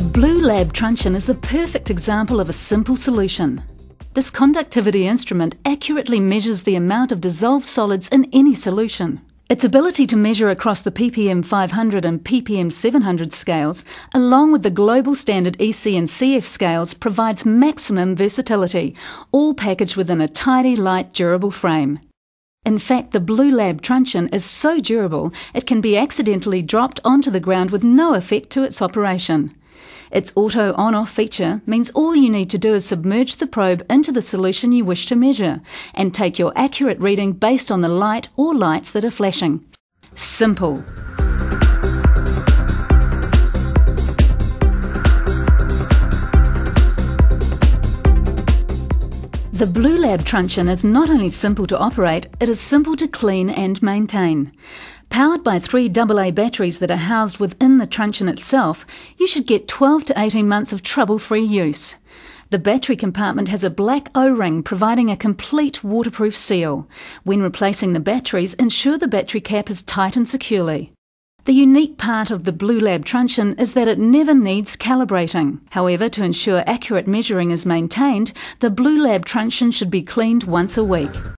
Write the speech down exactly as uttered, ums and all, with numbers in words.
The Bluelab Truncheon is the perfect example of a simple solution. This conductivity instrument accurately measures the amount of dissolved solids in any solution. Its ability to measure across the P P M five hundred and P P M seven hundred scales, along with the global standard E C and C F scales, provides maximum versatility, all packaged within a tidy, light, durable frame. In fact, the Bluelab Truncheon is so durable it can be accidentally dropped onto the ground with no effect to its operation. Its auto on-off feature means all you need to do is submerge the probe into the solution you wish to measure and take your accurate reading based on the light or lights that are flashing. Simple. The Bluelab Truncheon is not only simple to operate, it is simple to clean and maintain. Powered by three double A batteries that are housed within the truncheon itself, you should get twelve to eighteen months of trouble-free use. The battery compartment has a black O-ring providing a complete waterproof seal. When replacing the batteries, ensure the battery cap is tightened securely. The unique part of the Bluelab Truncheon is that it never needs calibrating. However, to ensure accurate measuring is maintained, the Bluelab Truncheon should be cleaned once a week.